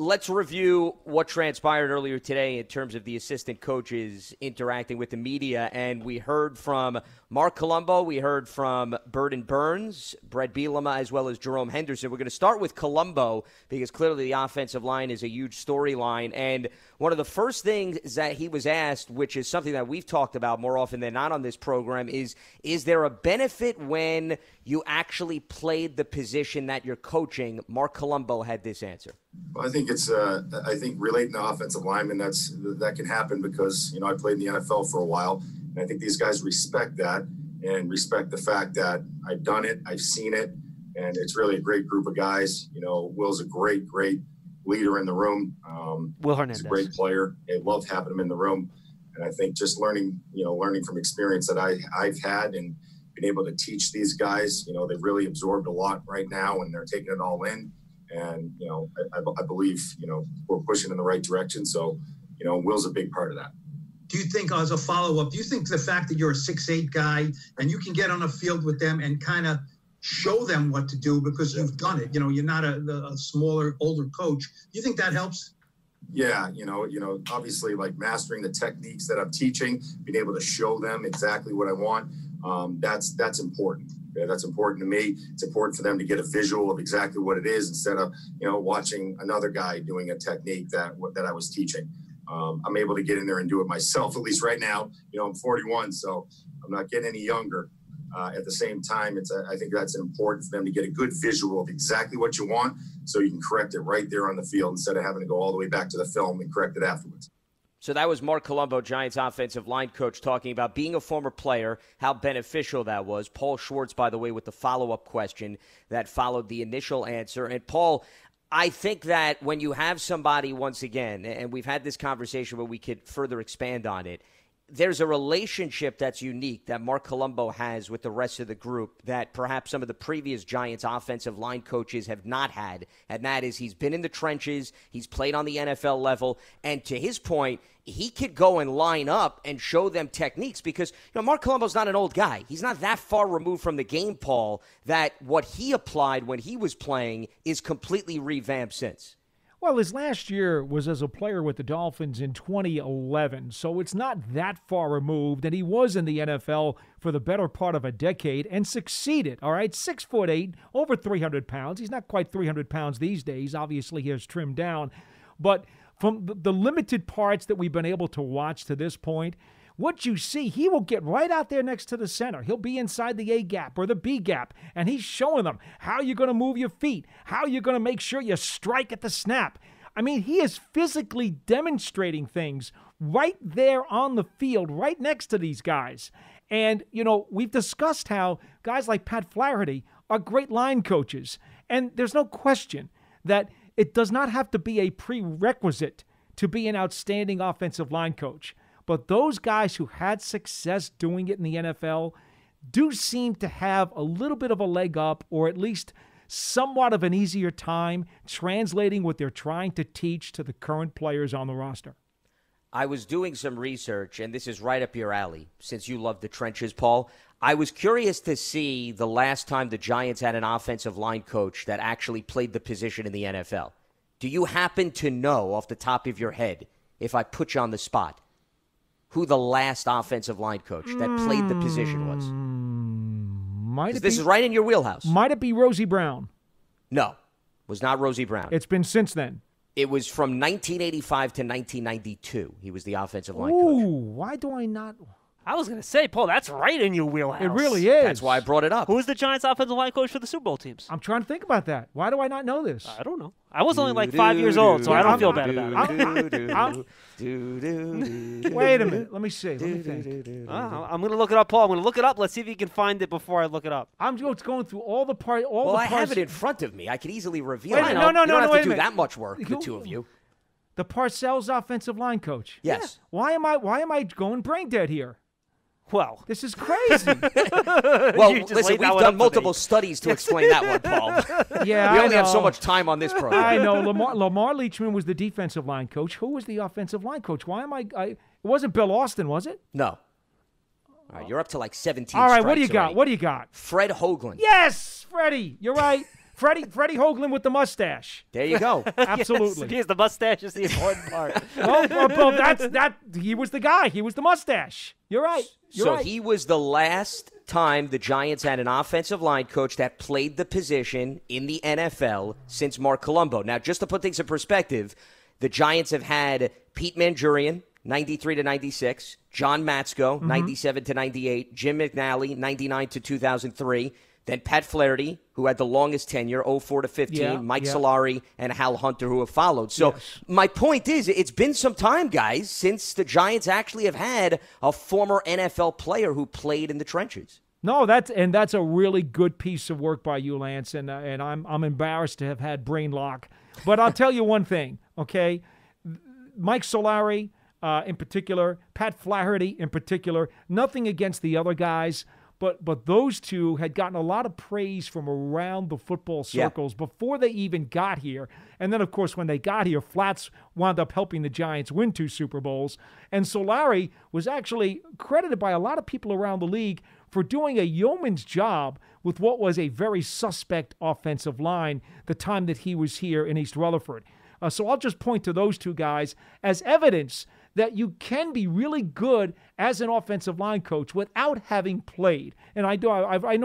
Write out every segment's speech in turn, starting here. Let's review what transpired earlier today in terms of the assistant coaches interacting with the media. And we heard from Marc Colombo. We heard from Burton Burns, Brett Bielema, as well as Jerome Henderson. We're going to start with Colombo because clearly the offensive line is a huge storyline. And one of the first things that he was asked, which is something that we've talked about more often than not on this program, is there a benefit when you actually played the position that you're coaching? Marc Colombo had this answer. Well, I think it's relating to offensive linemen, that can happen because, I played in the NFL for a while, and I think these guys respect that and respect the fact that I've done it, I've seen it, and it's really a great group of guys. Will's a great leader in the room. Will Hernandez. He's a great player. I love having him in the room, and I think just learning from experience that I've had and been able to teach these guys. They've really absorbed a lot right now, and they're taking it all in. And, I believe, we're pushing in the right direction. So, Will's a big part of that. Do you think, as a follow-up, do you think the fact that you're a 6'8" guy and you can get on a field with them and kind of show them what to do because you've done it, you're not a smaller, older coach. Do you think that helps? Yeah, obviously, like mastering the techniques that I'm teaching, being able to show them exactly what I want, that's important. Yeah, that's important to me. It's important for them to get a visual of exactly what it is instead of, watching another guy doing a technique that I was teaching. I'm able to get in there and do it myself, at least right now. I'm 41, so I'm not getting any younger. At the same time, I think that's important for them to get a good visual of exactly what you want so you can correct it right there on the field instead of having to go all the way back to the film and correct it afterwards. So that was Marc Colombo, Giants offensive line coach, talking about being a former player, how beneficial that was. Paul Schwartz, by the way, with the follow-up question that followed the initial answer. And, Paul, I think that when you have somebody, once again, and we've had this conversation where we could further expand on it, there's a relationship that's unique that Marc Colombo has with the rest of the group that perhaps some of the previous Giants offensive line coaches have not had, and that is he's been in the trenches, he's played on the NFL level, and to his point, he could go and line up and show them techniques because, Marc Colombo's not an old guy. He's not that far removed from the game, Paul, that what he applied when he was playing is completely revamped since. Well, his last year was as a player with the Dolphins in 2011, so it's not that far removed, and he was in the NFL for the better part of a decade and succeeded, all right? 6'8", over 300 pounds. He's not quite 300 pounds these days. Obviously, he has trimmed down. But from the limited parts that we've been able to watch to this point, what you see, he will get right out there next to the center. He'll be inside the A gap or the B gap, and he's showing them how you're going to move your feet, how you're going to make sure you strike at the snap. I mean, he is physically demonstrating things right there on the field, right next to these guys. And, we've discussed how guys like Pat Flaherty are great line coaches, and there's no question that it does not have to be a prerequisite to be an outstanding offensive line coach. But those guys who had success doing it in the NFL do seem to have a little bit of a leg up or at least somewhat of an easier time translating what they're trying to teach to the current players on the roster. I was doing some research, and this is right up your alley, since you love the trenches, Paul. I was curious to see the last time the Giants had an offensive line coach that actually played the position in the NFL. Do you happen to know off the top of your head, if I put you on the spot, who the last offensive line coach that played the position was? This is right in your wheelhouse. Might it be Rosie Brown? No, it was not Rosie Brown. It's been since then. It was from 1985 to 1992. He was the offensive line coach. Why do I not? I was going to say, Paul, that's right in your wheelhouse. It really is. That's why I brought it up. Who was the Giants offensive line coach for the Super Bowl teams? I'm trying to think about that. Why do I not know this? I don't know. I was only like 5 years old, so I don't feel bad about it. Wait a minute. Let me see. Let me think. I'm going to look it up, Paul. I'm going to look it up. Let's see if you can find it before I look it up. I'm just going through all the parts. Well, I have it in front of me. I could easily reveal it. No. You don't have to do that much work, the two of you. The Parcells offensive line coach. Yes. Yeah. Why am I going brain dead here? Well, this is crazy. Well, listen, we've done multiple studies to explain that one, Paul. Yeah, we only have so much time on this program. I know. Lamar Leachman was the defensive line coach. Who was the offensive line coach? Why am I? It wasn't Bill Austin, was it? No. All right, you're up to like 17. All right, what do you got? Fred Hoagland. Yes, Freddie, you're right. Freddie Hoagland with the mustache. There you go. Absolutely. Yes, the mustache is the important part. well, that's he was the guy. He was the mustache. You're right. So he was the last time the Giants had an offensive line coach that played the position in the NFL since Marc Colombo. Now, just to put things in perspective, the Giants have had Pete Manjurian, 93 to 96, John Matsko, 97 to 98, Jim McNally, 99 to 2003, then Pat Flaherty, who had the longest tenure, 04 to 15, Mike Solari, and Hal Hunter, who have followed. So my point is, it's been some time, guys, since the Giants actually have had a former NFL player who played in the trenches. No, that's a really good piece of work by you, Lance, and I'm embarrassed to have had brain lock. But I'll tell you one thing, okay? Mike Solari in particular, Pat Flaherty in particular, nothing against the other guys, but those two had gotten a lot of praise from around the football circles before they even got here. And then, of course, when they got here, Flats wound up helping the Giants win 2 Super Bowls. And Solari was actually credited by a lot of people around the league for doing a yeoman's job with what was a very suspect offensive line the time that he was here in East Rutherford. So I'll just point to those two guys as evidence that you can be really good as an offensive line coach without having played. And I know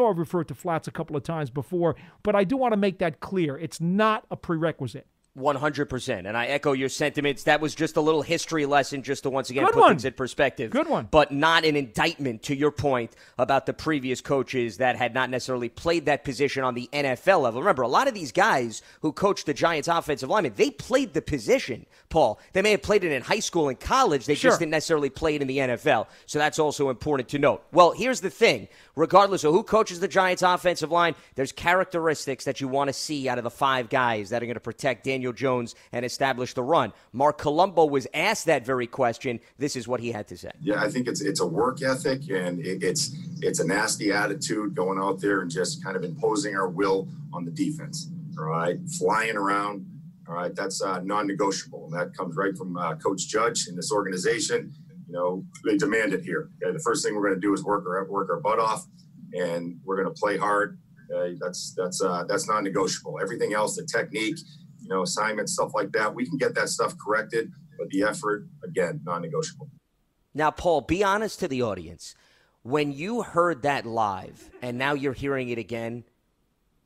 I've referred to Flats a couple of times before, but I do want to make that clear. It's not a prerequisite. 100%. And I echo your sentiments. That was just a little history lesson just to once again put things in perspective. Good one. But not an indictment, to your point, about the previous coaches that had not necessarily played that position on the NFL level. Remember, a lot of these guys who coached the Giants offensive linemen, they played the position, Paul. They may have played it in high school and college. They just didn't necessarily play it in the NFL. So that's also important to note. Well, here's the thing. Regardless of who coaches the Giants offensive line, there's characteristics that you want to see out of the 5 guys that are going to protect Daniel Jones and establish the run. Marc Colombo was asked that very question. This is what he had to say. Yeah, I think it's a work ethic, and it's a nasty attitude going out there and just kind of imposing our will on the defense. All right, flying around. All right, that's non-negotiable, and that comes right from Coach Judge in this organization. You know, they demand it here. Okay? The first thing we're going to do is work our butt off, and we're going to play hard. Okay? That's non-negotiable. Everything else, the technique, you know, assignments, stuff like that, we can get that stuff corrected, but the effort, again, non-negotiable. Now, Paul, be honest to the audience. When you heard that live, and now you're hearing it again,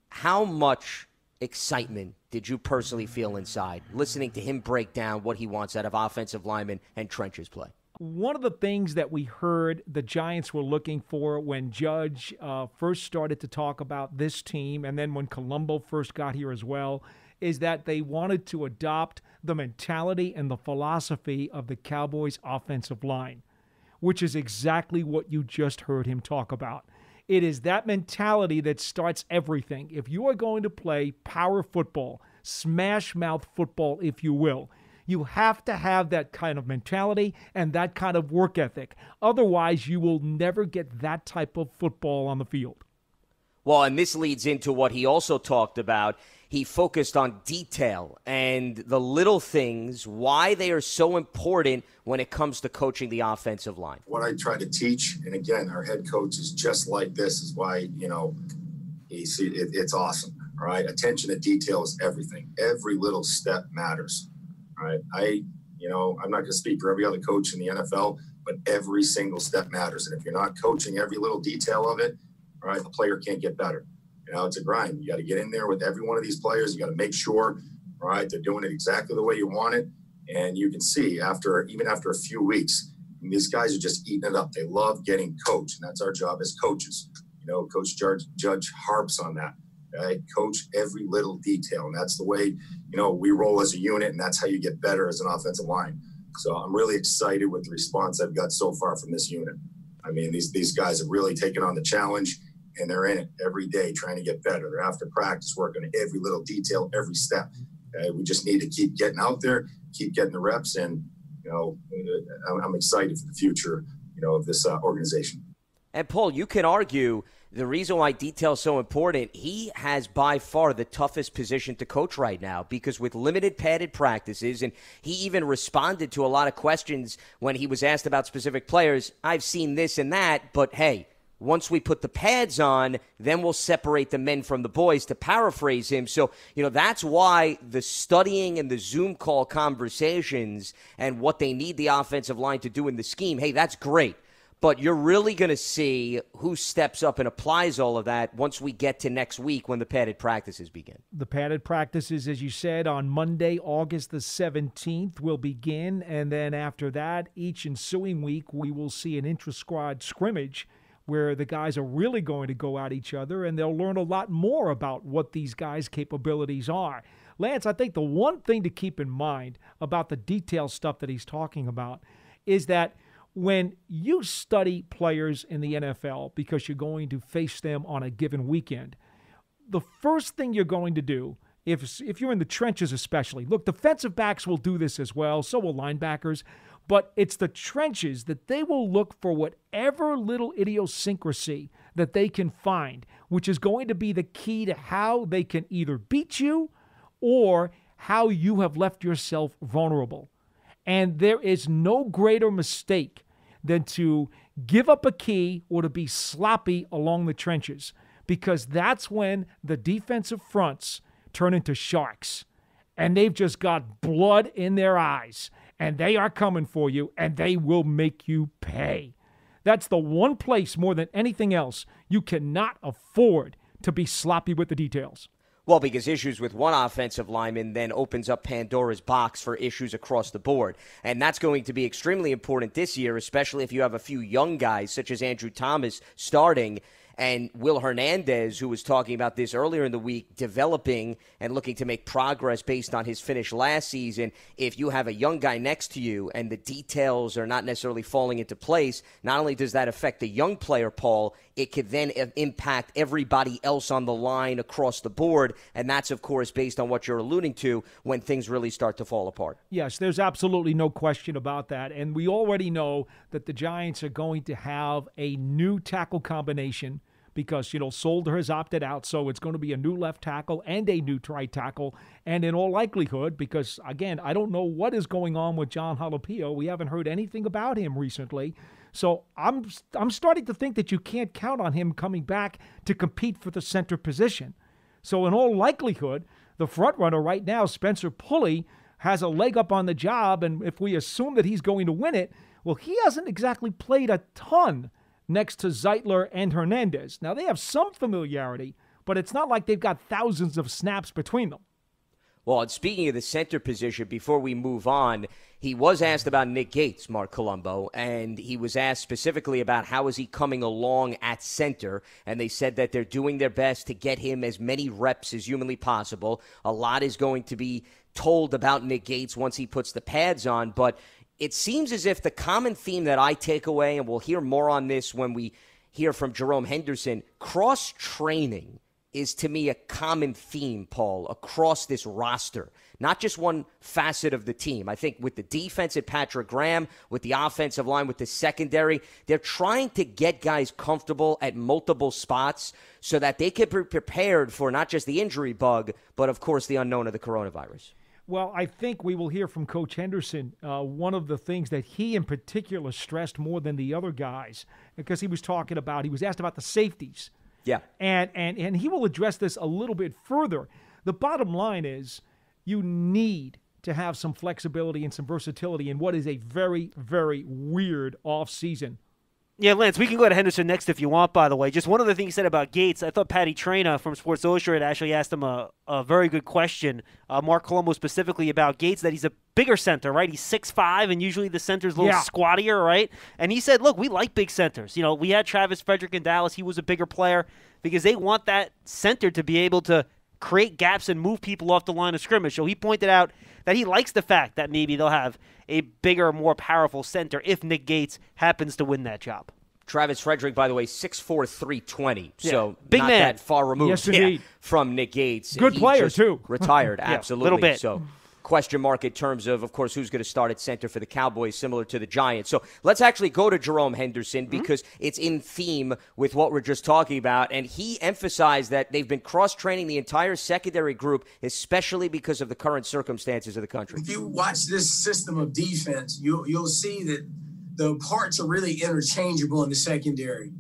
how much excitement did you personally feel inside, listening to him break down what he wants out of offensive linemen and trenches play? One of the things that we heard the Giants were looking for when Judge first started to talk about this team, and then when Colombo first got here as well, is that they wanted to adopt the mentality and the philosophy of the Cowboys' offensive line, which is exactly what you just heard him talk about. It is that mentality that starts everything. If you are going to play power football, smash-mouth football, if you will, you have to have that kind of mentality and that kind of work ethic. Otherwise, you will never get that type of football on the field. Well, and this leads into what he also talked about. He focused on detail and the little things, why they are so important when it comes to coaching the offensive line. What I try to teach, and again, our head coach is just like this, is why, you know, it's awesome, all right? Attention to detail is everything. Every little step matters, all right? I'm not going to speak for every other coach in the NFL, but every single step matters. And if you're not coaching every little detail of it, all right, the player can't get better. You know, it's a grind. You got to get in there with every one of these players. You got to make sure, all right, they're doing it exactly the way you want it. And you can see even after a few weeks, these guys are just eating it up. They love getting coached, and that's our job as coaches. You know, Coach Judge harps on that. Okay? Coach every little detail, and that's the way, you know, we roll as a unit, and that's how you get better as an offensive line. So I'm really excited with the response I've got so far from this unit. I mean, these guys have really taken on the challenge. And they're in it every day trying to get better. They're after practice, working on every little detail, every step. Okay? We just need to keep getting out there, keep getting the reps. And, you know, I'm excited for the future, you know, of this organization. And, Paul, you can argue the reason why detail is so important, he has by far the toughest position to coach right now because with limited padded practices, and he even responded to a lot of questions when he was asked about specific players, I've seen this and that, but, hey, once we put the pads on, then we'll separate the men from the boys, to paraphrase him. So, you know, that's why the studying and the Zoom call conversations and what they need the offensive line to do in the scheme, hey, that's great. But you're really going to see who steps up and applies all of that once we get to next week when the padded practices begin. The padded practices, as you said, on Monday, August the 17th will begin. And then after that, each ensuing week, we will see an intra-squad scrimmage where the guys are really going to go at each other, and they'll learn a lot more about what these guys' capabilities are. Lance, I think the one thing to keep in mind about the detail stuff that he's talking about is that when you study players in the NFL, because you're going to face them on a given weekend, the first thing you're going to do, if you're in the trenches especially, look, defensive backs will do this as well, so will linebackers, but it's the trenches that they will look for whatever little idiosyncrasy that they can find, which is going to be the key to how they can either beat you or how you have left yourself vulnerable. And there is no greater mistake than to give up a key or to be sloppy along the trenches, because that's when the defensive fronts turn into sharks, and they've just got blood in their eyes, and they are coming for you, and they will make you pay. That's the one place, more than anything else, you cannot afford to be sloppy with the details. Well, because issues with one offensive lineman then opens up Pandora's box for issues across the board. And that's going to be extremely important this year, especially if you have a few young guys such as Andrew Thomas starting and Will Hernandez, who was talking about this earlier in the week, developing and looking to make progress based on his finish last season. If you have a young guy next to you and the details are not necessarily falling into place, not only does that affect the young player, Paul, it could then impact everybody else on the line across the board. And that's, of course, based on what you're alluding to when things really start to fall apart. Yes, there's absolutely no question about that. And we already know that the Giants are going to have a new tackle combination, because, you know, Solder has opted out, so it's going to be a new left tackle and a new right tackle, and in all likelihood, because, again, I don't know what is going on with John Jalapio. We haven't heard anything about him recently, so I'm starting to think that you can't count on him coming back to compete for the center position. So in all likelihood, the frontrunner right now, Spencer Pulley, has a leg up on the job, and if we assume that he's going to win it, well, he hasn't exactly played a ton next to Zeitler and Hernandez. Now, they have some familiarity, but it's not like they've got thousands of snaps between them. Well, and speaking of the center position, before we move on, he was asked about Nick Gates, Marc Colombo, and he was asked specifically about how is he coming along at center, and they said that they're doing their best to get him as many reps as humanly possible. A lot is going to be told about Nick Gates once he puts the pads on, but it seems as if the common theme that I take away, and we'll hear more on this when we hear from Jerome Henderson, cross-training is to me a common theme, Paul, across this roster, not just one facet of the team. I think with the defense at Patrick Graham, with the offensive line, with the secondary, they're trying to get guys comfortable at multiple spots so that they can be prepared for not just the injury bug, but, of course, the unknown of the coronavirus. Well, I think we will hear from Coach Henderson. One of the things that he in particular stressed more than the other guys, because he was asked about the safeties. Yeah. And he will address this a little bit further. The bottom line is you need to have some flexibility and some versatility in what is a very, very weird offseason. Yeah, Lance, we can go to Henderson next if you want, by the way. Just one other thing you said about Gates. I thought Patty Traina from Sports Illustrated actually asked him a very good question, Marc Colombo specifically, about Gates, that he's a bigger center, right? He's 6'5", and usually the center's a little squattier, right? And he said, look, we like big centers. You know, we had Travis Frederick in Dallas. He was a bigger player because they want that center to be able to create gaps and move people off the line of scrimmage. So he pointed out that he likes the fact that maybe they'll have a bigger, more powerful center if Nick Gates happens to win that job. Travis Frederick, by the way, 6'4", 320. Yeah. So big not man. That far removed from Nick Gates. Good player, too. Retired, absolutely. A little bit. So question mark in terms of course, who's going to start at center for the Cowboys, similar to the Giants. So let's actually go to Jerome Henderson because it's in theme with what we're just talking about. And he emphasized that they've been cross-training the entire secondary group, especially because of the current circumstances of the country. If you watch this system of defense, you'll see that the parts are really interchangeable in the secondary.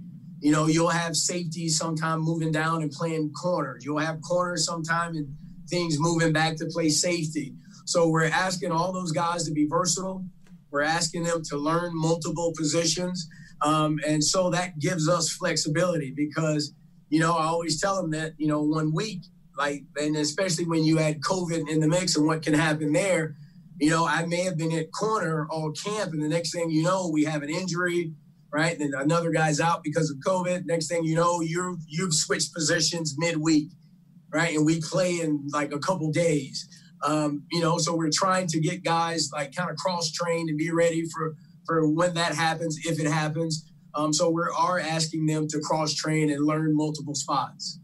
You know, you'll have safeties sometime moving down and playing corner. You'll have corners sometime and things moving back to play safety. So we're asking all those guys to be versatile. We're asking them to learn multiple positions. And so that gives us flexibility because, you know, I always tell them that, you know, 1 week, like, and especially when you add COVID in the mix and what can happen there, you know, I may have been at corner all camp and the next thing you know, we have an injury, right? Then another guy's out because of COVID. Next thing you know, you've switched positions midweek, right? And we play in like a couple days, you know, so we're trying to get guys like kind of cross-trained and be ready for when that happens, if it happens. So we are asking them to cross-train and learn multiple spots.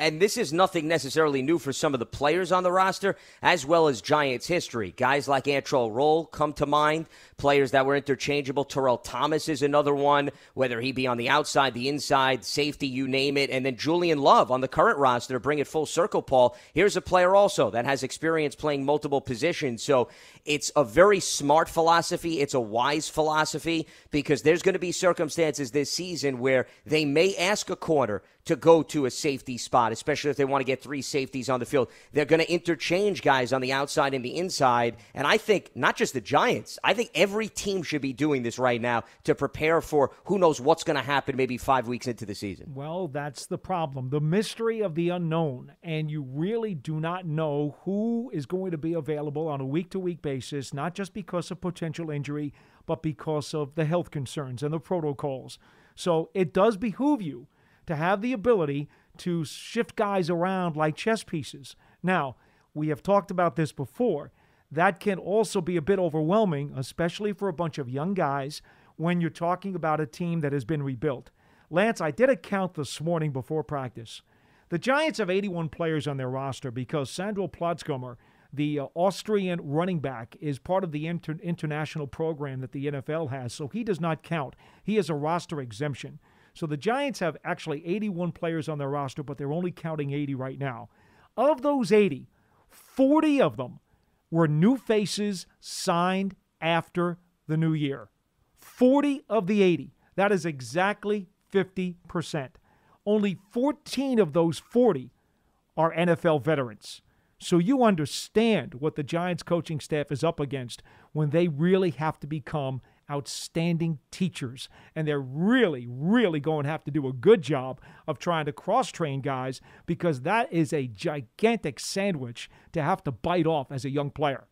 And this is nothing necessarily new for some of the players on the roster, as well as Giants history. Guys like Antrel Rolle come to mind, players that were interchangeable. Terrell Thomas is another one, whether he be on the outside, the inside, safety, you name it. And then Julian Love on the current roster, bring it full circle, Paul. Here's a player also that has experience playing multiple positions. So it's a very smart philosophy. It's a wise philosophy because there's going to be circumstances this season where they may ask a corner to go to a safety spot, especially if they want to get three safeties on the field. They're going to interchange guys on the outside and the inside. And I think not just the Giants, I think every team should be doing this right now to prepare for who knows what's going to happen maybe 5 weeks into the season. Well, that's the problem. The mystery of the unknown. And you really do not know who is going to be available on a week-to-week basis, not just because of potential injury, but because of the health concerns and the protocols. So it does behoove you to have the ability to shift guys around like chess pieces. Now, we have talked about this before. That can also be a bit overwhelming, especially for a bunch of young guys when you're talking about a team that has been rebuilt. Lance, I did a count this morning before practice. The Giants have 81 players on their roster because Sandro Plotzkomer, the Austrian running back, is part of the international program that the NFL has, so he does not count. He is a roster exemption. So the Giants have actually 81 players on their roster, but they're only counting 80 right now. Of those 80, 40 of them were new faces signed after the new year. 40 of the 80. That is exactly 50%. Only 14 of those 40 are NFL veterans. So you understand what the Giants coaching staff is up against when they really have to become outstanding teachers. And they're really, really going to have to do a good job of trying to cross-train guys because that is a gigantic sandwich to have to bite off as a young player.